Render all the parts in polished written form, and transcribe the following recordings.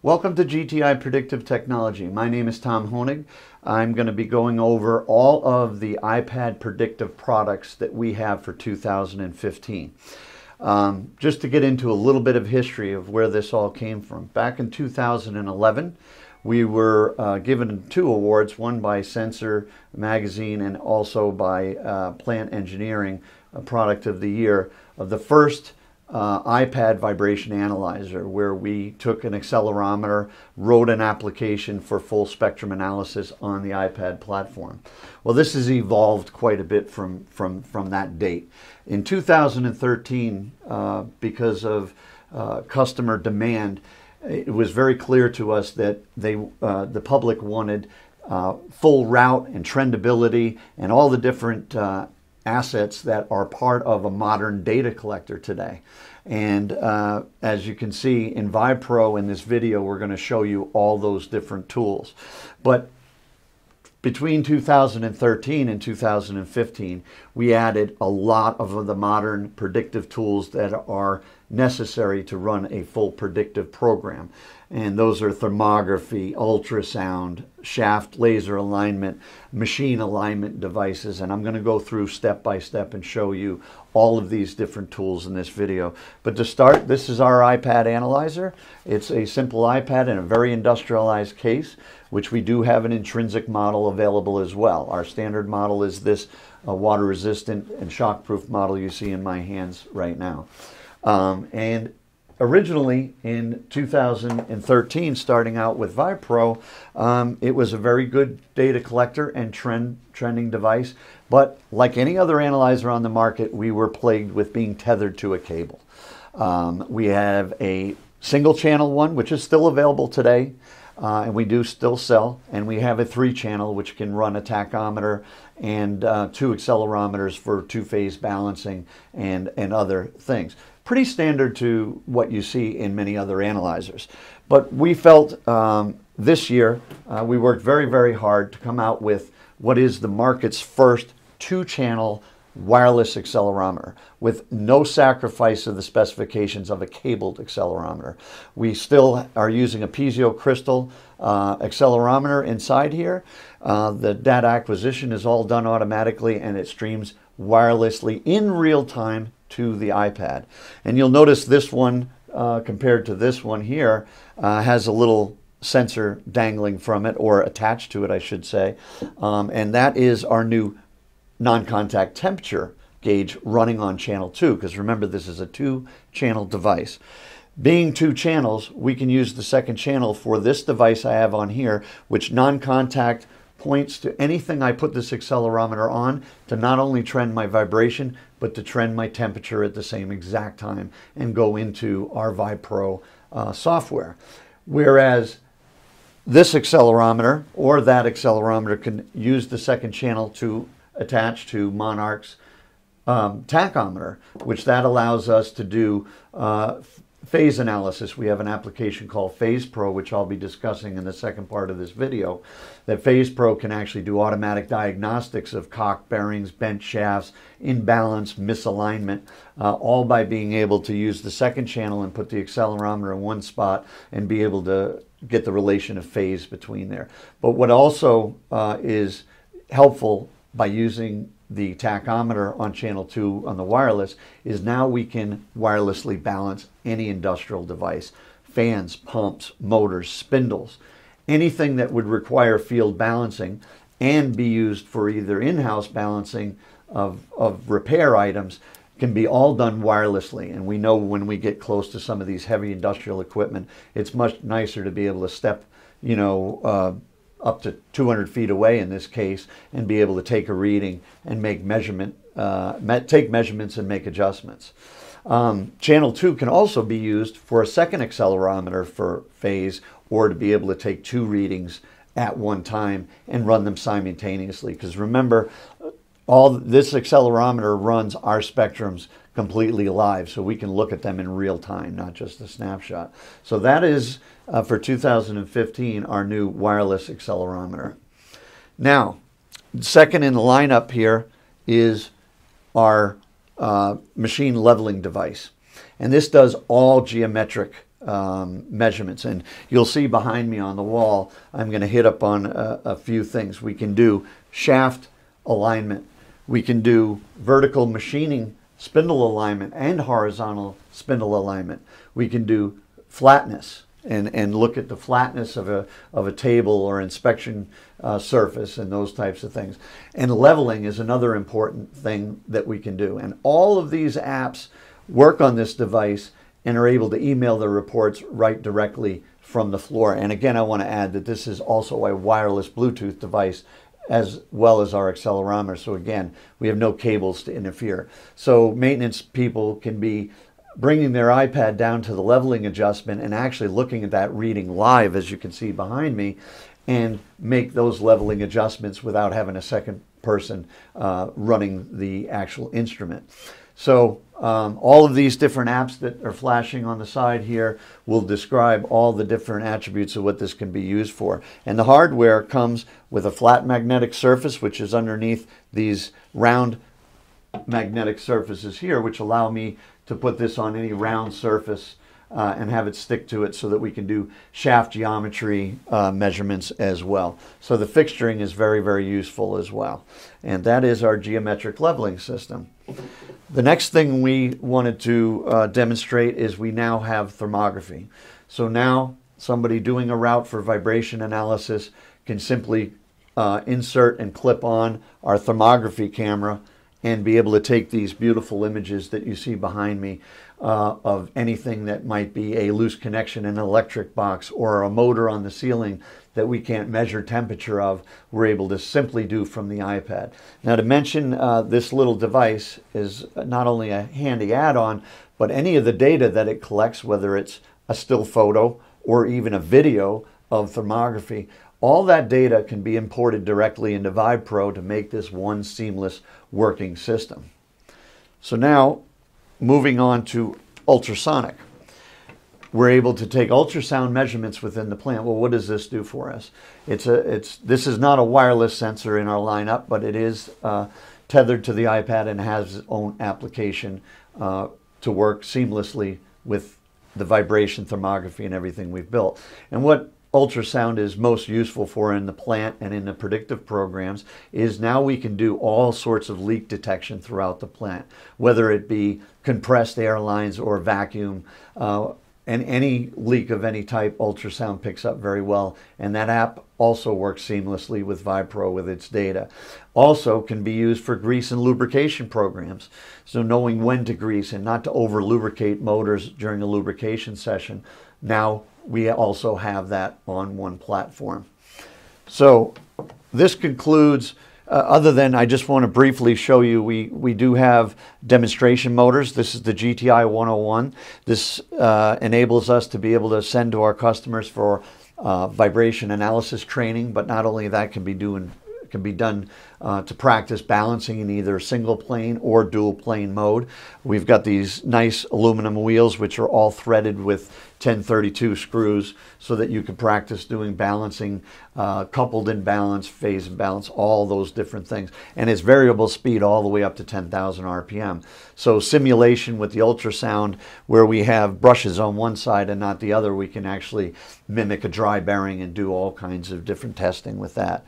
Welcome to GTI Predictive Technology. My name is Tom Honig. I'm going to be going over all of the iPad predictive products that we have for 2015. Just to get into a little bit of history of where this all came from. Back in 2011, we were given two awards, one by Sensor Magazine and also by Plant Engineering, a Product of the Year, of the first iPad vibration analyzer, where we took an accelerometer, wrote an application for full spectrum analysis on the iPad platform. Well, this has evolved quite a bit from that date. In 2013, because of customer demand, it was very clear to us that the public wanted full route and trendability and all the different assets that are part of a modern data collector today. And as you can see in VibePro, in this video, we're going to show you all those different tools. But between 2013 and 2015, we added a lot of the modern predictive tools that are necessary to run a full predictive program. And those are thermography, ultrasound, shaft laser alignment, machine alignment devices. And I'm going to go through step by step and show you all of these different tools in this video. But to start, this is our iPad analyzer. It's a simple iPad in a very industrialized case, which we do have an intrinsic model available as well. Our standard model is this water resistant and shockproof model you see in my hands right now. And originally in 2013, starting out with ViPro, it was a very good data collector and trending device. But like any other analyzer on the market, we were plagued with being tethered to a cable. We have a single channel one, which is still available today, and we do still sell. And we have a 3-channel, which can run a tachometer and 2 accelerometers for 2-phase balancing and other things. Pretty standard to what you see in many other analyzers. But we felt this year, we worked very, very hard to come out with what is the market's first 2-channel wireless accelerometer with no sacrifice of the specifications of a cabled accelerometer. We still are using a piezo crystal accelerometer inside here. The data acquisition is all done automatically, and it streams wirelessly in real time to the iPad. And you'll notice this one compared to this one here has a little sensor dangling from it, or attached to it I should say, and that is our new non-contact temperature gauge running on channel 2, because remember this is a 2-channel device. Being 2 channels, we can use the 2nd channel for this device I have on here, which non-contact points to anything I put this accelerometer on to not only trend my vibration, but to trend my temperature at the same exact time and go into our ViPro software. Whereas this accelerometer or that accelerometer can use the 2nd channel to attach to Monarch's tachometer, which that allows us to do phase analysis. We have an application called Phase Pro, which I'll be discussing in the second part of this video, that Phase Pro can actually do automatic diagnostics of cock, bearings, bent shafts, imbalance, misalignment, all by being able to use the 2nd channel and put the accelerometer in one spot and be able to get the relation of phase between there. But what also is helpful by using the tachometer on channel 2 on the wireless is now we can wirelessly balance any industrial device, fans, pumps, motors, spindles, anything that would require field balancing and be used for either in-house balancing of repair items can be all done wirelessly. And we know when we get close to some of these heavy industrial equipment, it's much nicer to be able to step, you know, up to 200 feet away in this case and be able to take a reading and make take measurements and make adjustments. Channel 2 can also be used for a 2nd accelerometer for phase, or to be able to take 2 readings at one time and run them simultaneously, because remember, all this accelerometer runs our spectrums completely live, so we can look at them in real time, not just a snapshot. So that is for 2015 our new wireless accelerometer. Now, second in the lineup here is our machine leveling device, and this does all geometric measurements. And you'll see behind me on the wall, I'm going to hit up on a few things. We can do shaft alignment. We can do vertical machining spindle alignment and horizontal spindle alignment. We can do flatness and look at the flatness of a table or inspection surface and those types of things. And leveling is another important thing that we can do. And all of these apps work on this device and are able to email their reports right directly from the floor. And again, I want to add that this is also a wireless Bluetooth device as well as our accelerometer. So again, we have no cables to interfere. So maintenance people can be bringing their iPad down to the leveling adjustment and actually looking at that reading live, as you can see behind me, and make those leveling adjustments without having a second person running the actual instrument. So all of these different apps that are flashing on the side here will describe all the different attributes of what this can be used for. And the hardware comes with a flat magnetic surface, which is underneath these round magnetic surfaces here, which allow me to put this on any round surface and have it stick to it so that we can do shaft geometry measurements as well. So the fixturing is very, very useful as well. And that is our geometric leveling system. The next thing we wanted to demonstrate is we now have thermography. So now somebody doing a route for vibration analysis can simply insert and clip on our thermography camera and be able to take these beautiful images that you see behind me of anything that might be a loose connection in an electric box or a motor on the ceiling that we can't measure temperature of, we're able to simply do from the iPad. Now, to mention this little device is not only a handy add-on, but any of the data that it collects, whether it's a still photo or even a video of thermography, all that data can be imported directly into VibePro to make this one seamless working system. So now, moving on to ultrasonic. We're able to take ultrasound measurements within the plant. Well, what does this do for us? This is not a wireless sensor in our lineup, but it is tethered to the iPad and has its own application to work seamlessly with the vibration thermography and everything we've built. And what ultrasound is most useful for in the plant and in the predictive programs is now we can do all sorts of leak detection throughout the plant, whether it be compressed air lines or vacuum, and any leak of any type ultrasound picks up very well. And that app also works seamlessly with ViPro with its data. Also can be used for grease and lubrication programs. So knowing when to grease and not to over lubricate motors during a lubrication session. Now we also have that on one platform. So this concludes, other than I just want to briefly show you, we do have demonstration motors. This is the GTI 101. This enables us to be able to send to our customers for vibration analysis training, but not only that can be done to practice balancing in either single plane or dual plane mode. We've got these nice aluminum wheels which are all threaded with 1032 screws so that you can practice doing balancing, coupled imbalance, phase imbalance, all those different things. And it's variable speed all the way up to 10,000 RPM. So simulation with the ultrasound where we have brushes on one side and not the other, we can actually mimic a dry bearing and do all kinds of different testing with that.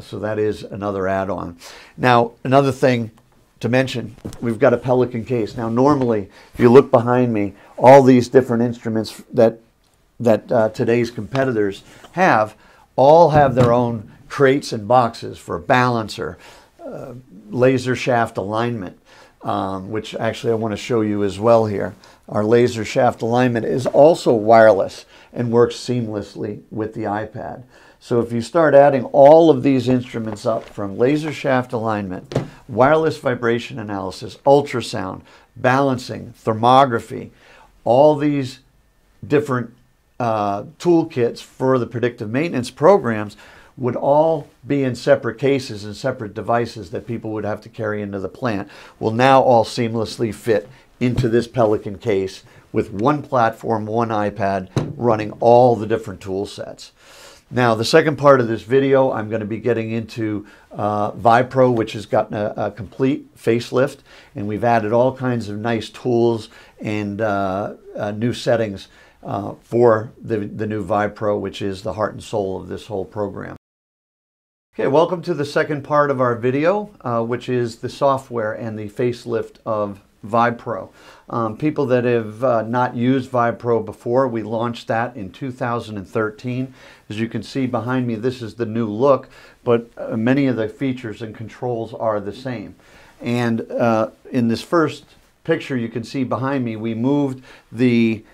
So that is another add-on. Now, another thing to mention, we've got a Pelican case. Now, normally, if you look behind me, all these different instruments that today's competitors have, all have their own crates and boxes for balancer, laser shaft alignment, which actually I want to show you as well here. Our laser shaft alignment is also wireless and works seamlessly with the iPad. So if you start adding all of these instruments up, from laser shaft alignment, wireless vibration analysis, ultrasound, balancing, thermography, all these different toolkits for the predictive maintenance programs would all be in separate cases and separate devices that people would have to carry into the plant, will now all seamlessly fit into this Pelican case with one platform, one iPad, running all the different tool sets. Now, the second part of this video, I'm going to be getting into ViPro, which has gotten a complete facelift, and we've added all kinds of nice tools and new settings for the new ViPro, which is the heart and soul of this whole program. Okay, welcome to the second part of our video, which is the software and the facelift of ViPro. People that have not used ViPro before, we launched that in 2013. As you can see behind me, this is the new look, but many of the features and controls are the same. And in this first picture you can see behind me, we moved the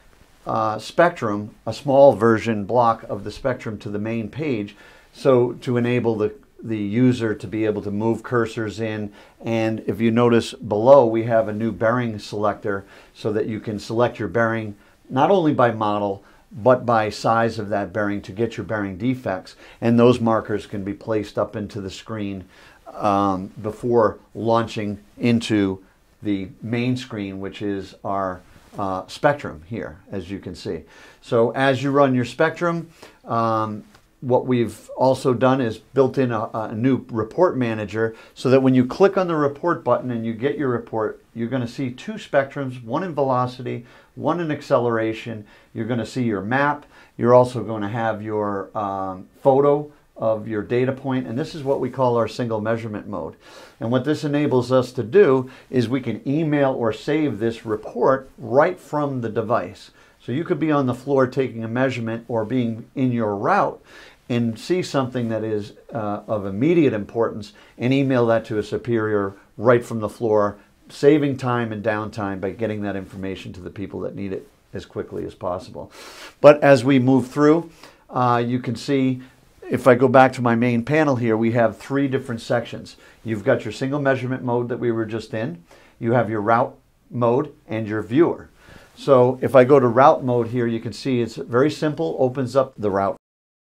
Spectrum, a small version block of the Spectrum, to the main page, so to enable the user to be able to move cursors in. And if you notice below, we have a new bearing selector so that you can select your bearing not only by model but by size of that bearing to get your bearing defects, and those markers can be placed up into the screen before launching into the main screen, which is our Spectrum here, as you can see. So as you run your Spectrum, what we've also done is built in a new report manager so that when you click on the report button and you get your report, you're going to see two spectrums, one in velocity, one in acceleration. You're going to see your map. You're also going to have your photo of your data point, and this is what we call our single measurement mode. And what this enables us to do is we can email or save this report right from the device. So you could be on the floor taking a measurement or being in your route and see something that is of immediate importance and email that to a superior right from the floor, saving time and downtime by getting that information to the people that need it as quickly as possible. But as we move through, you can see, if I go back to my main panel here, we have three different sections. You've got your single measurement mode that we were just in, you have your route mode, and your viewer. So if I go to route mode here, you can see it's very simple, opens up the route.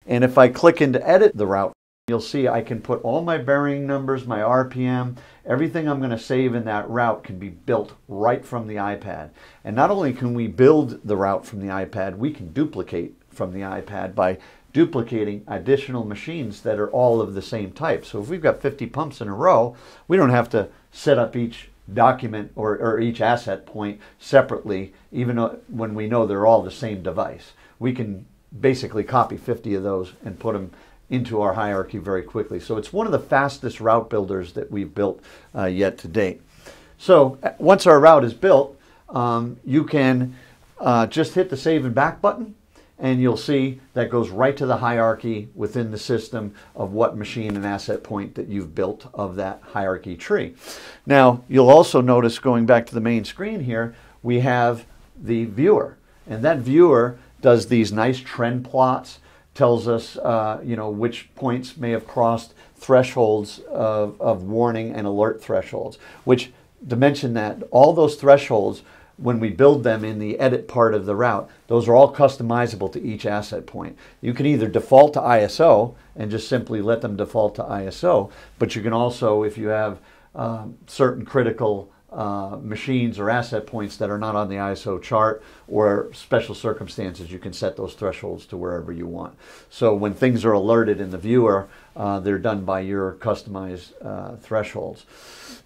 And if I click into edit the route, you'll see I can put all my bearing numbers, my RPM, everything I'm going to save in that route can be built right from the iPad. And not only can we build the route from the iPad, we can duplicate from the iPad by duplicating additional machines that are all of the same type. So if we've got 50 pumps in a row, we don't have to set up each document or each asset point separately, even when we know they're all the same device. We can basically copy 50 of those and put them into our hierarchy very quickly. So it's one of the fastest route builders that we've built yet to date. So once our route is built, you can just hit the save and back button, and you'll see that goes right to the hierarchy within the system of what machine and asset point that you've built of that hierarchy tree. Now, you'll also notice, going back to the main screen here, we have the viewer. And that viewer does these nice trend plots, tells us you know, which points may have crossed thresholds of warning and alert thresholds, which, to mention that, all those thresholds, when we build them in the edit part of the route, those are all customizable to each asset point. You can either default to ISO and just simply let them default to ISO, but you can also, if you have certain critical machines or asset points that are not on the ISO chart or special circumstances, you can set those thresholds to wherever you want. So when things are alerted in the viewer, they're done by your customized thresholds.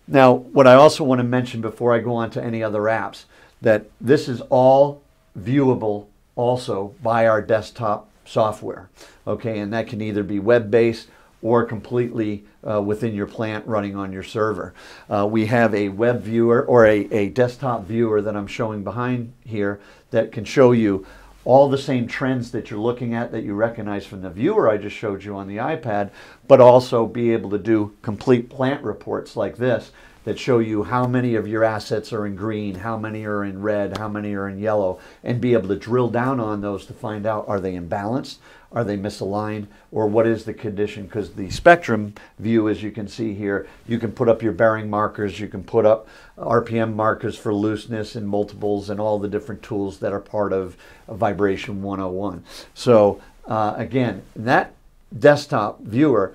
Now, what I also want to mention before I go on to any other apps, that this is all viewable also by our desktop software, okay? And that can either be web-based or completely within your plant running on your server. We have a web viewer or a desktop viewer that I'm showing behind here that can show you all the same trends that you're looking at that you recognize from the viewer I just showed you on the iPad, but also be able to do complete plant reports like this that show you how many of your assets are in green, how many are in red, how many are in yellow, and be able to drill down on those to find out, are they imbalanced, are they misaligned, or what is the condition? Because the Spectrum view, as you can see here, you can put up your bearing markers, you can put up RPM markers for looseness and multiples and all the different tools that are part of Vibration 101. So again, that desktop viewer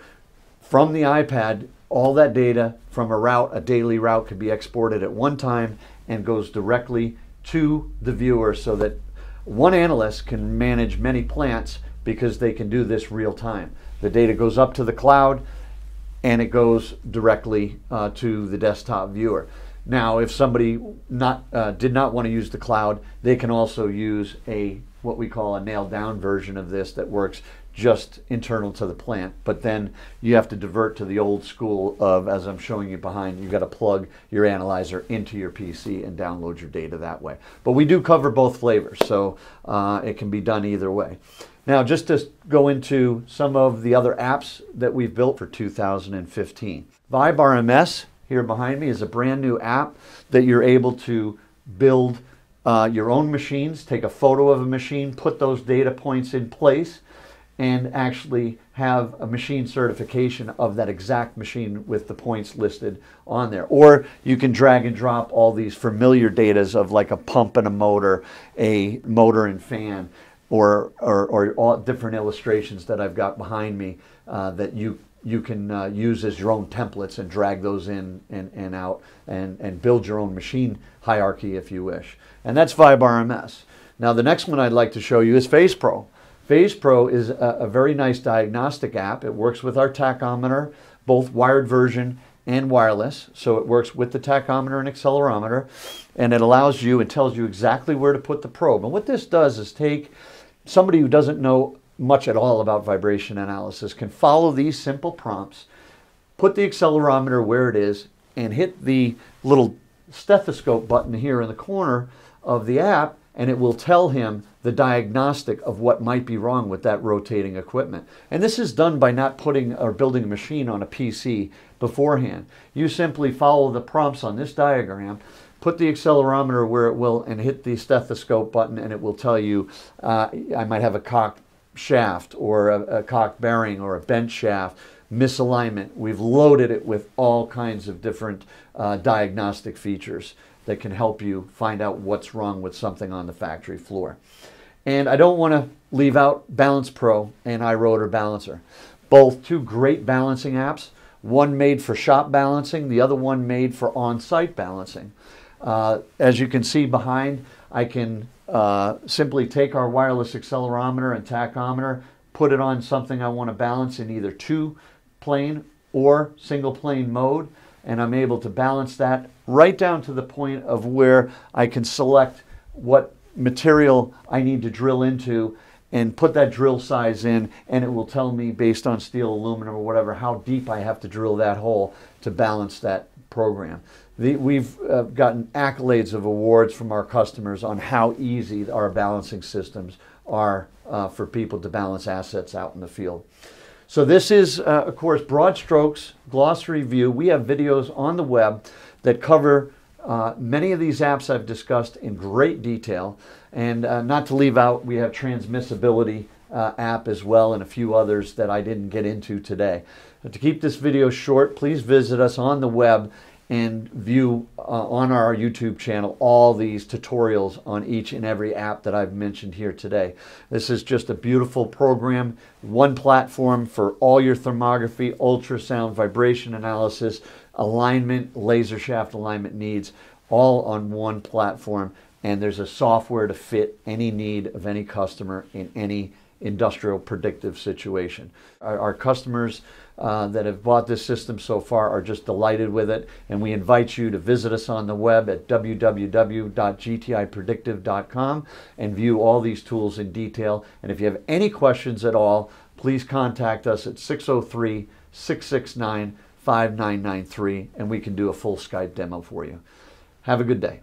from the iPad, all that data from a route, a daily route, could be exported at one time and goes directly to the viewer so that one analyst can manage many plants because they can do this real time. The data goes up to the cloud and it goes directly to the desktop viewer. Now, if somebody did not want to use the cloud, they can also use a what we call a nailed down version of this that works just internal to the plant, but then you have to divert to the old school of, as I'm showing you behind, you've got to plug your analyzer into your PC and download your data that way. But we do cover both flavors, so it can be done either way. Now, just to go into some of the other apps that we've built for 2015. Vibe RMS, here behind me, is a brand new app that you're able to build your own machines, take a photo of a machine, put those data points in place, and actually have a machine certification of that exact machine with the points listed on there. Or you can drag and drop all these familiar datas of like a pump and a motor and fan, or all different illustrations that I've got behind me that you can use as your own templates and drag those in and out and build your own machine hierarchy if you wish. And that's Vibe RMS. Now the next one I'd like to show you is Phase Pro. Phase Pro is a very nice diagnostic app. It works with our tachometer, both wired version and wireless. So it works with the tachometer and accelerometer, and it allows you and tells you exactly where to put the probe. And what this does is take somebody who doesn't know much at all about vibration analysis can follow these simple prompts, put the accelerometer where it is, and hit the little stethoscope button here in the corner of the app, and it will tell him the diagnostic of what might be wrong with that rotating equipment. And this is done by not putting or building a machine on a PC beforehand. You simply follow the prompts on this diagram, put the accelerometer where it will, and hit the stethoscope button, and it will tell you, I might have a cocked shaft or a cocked bearing or a bent shaft, misalignment. We've loaded it with all kinds of different diagnostic features that can help you find out what's wrong with something on the factory floor. And I don't want to leave out Balance Pro and iRotorBalancer. Both two great balancing apps, one made for shop balancing, the other one made for on-site balancing. As you can see behind, I can simply take our wireless accelerometer and tachometer, put it on something I want to balance in either two-plane or single-plane mode, and I'm able to balance that right down to the point of where I can select what material I need to drill into and put that drill size in, and it will tell me, based on steel, aluminum, or whatever, how deep I have to drill that hole to balance that program. We've gotten accolades of awards from our customers on how easy our balancing systems are for people to balance assets out in the field. So this is, of course, broad strokes, glossary view. We have videos on the web that cover many of these apps I've discussed in great detail. And not to leave out, we have Transmissibility app as well, and a few others that I didn't get into today. But to keep this video short, please visit us on the web and view on our YouTube channel all these tutorials on each and every app that I've mentioned here today. This is just a beautiful program, one platform for all your thermography, ultrasound, vibration analysis, alignment, laser shaft alignment needs, all on one platform. And there's a software to fit any need of any customer in any industrial predictive situation. Our customers that have bought this system so far are just delighted with it, and we invite you to visit us on the web at www.gtipredictive.com and view all these tools in detail. And if you have any questions at all, please contact us at 603-669-5993, and we can do a full Skype demo for you. Have a good day.